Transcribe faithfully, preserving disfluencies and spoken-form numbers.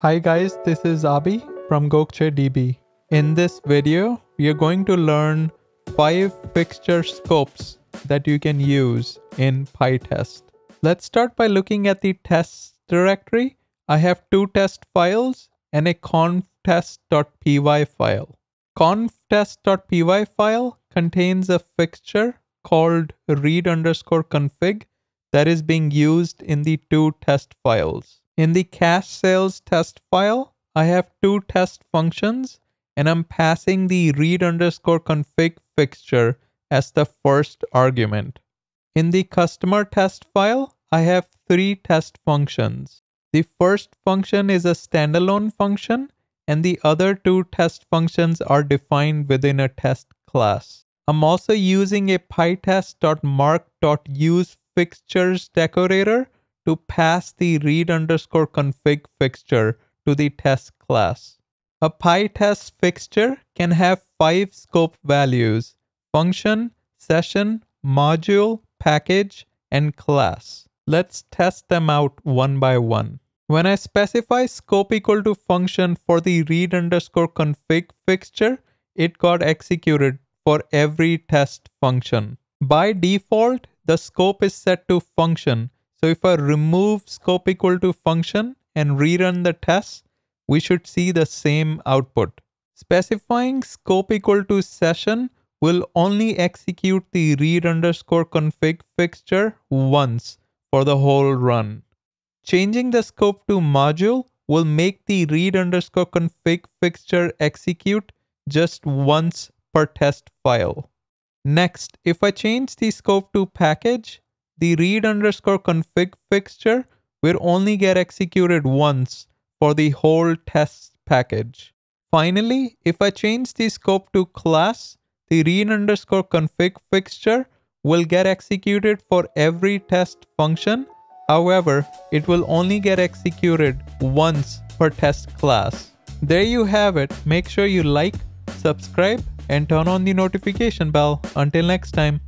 Hi guys, this is Abhi from Gokce D B. In this video, we are going to learn five fixture scopes that you can use in PyTest. Let's start by looking at the tests directory. I have two test files and a conf test dot p y file. conf test dot p y file contains a fixture called read underscore config that is being used in the two test files. In the cache sales test file, I have two test functions and I'm passing the read underscore config fixture as the first argument. In the customer test file, I have three test functions. The first function is a standalone function and the other two test functions are defined within a test class. I'm also using a pytest dot mark dot use fixtures decorator to pass the read underscore config fixture to the test class. A PyTest fixture can have five scope values: function, session, module, package, and class. Let's test them out one by one. When I specify scope equal to function for the read underscore config fixture, it got executed for every test function. By default, the scope is set to function. So if I remove scope equal to function and rerun the test, we should see the same output. Specifying scope equal to session will only execute the read underscore config fixture once for the whole run. Changing the scope to module will make the read underscore config fixture execute just once per test file. Next, if I change the scope to package, the read underscore config fixture will only get executed once for the whole test package. Finally, if I change the scope to class, the read underscore config fixture will get executed for every test function. However, it will only get executed once per test class. There you have it. Make sure you like, subscribe, and turn on the notification bell. Until next time.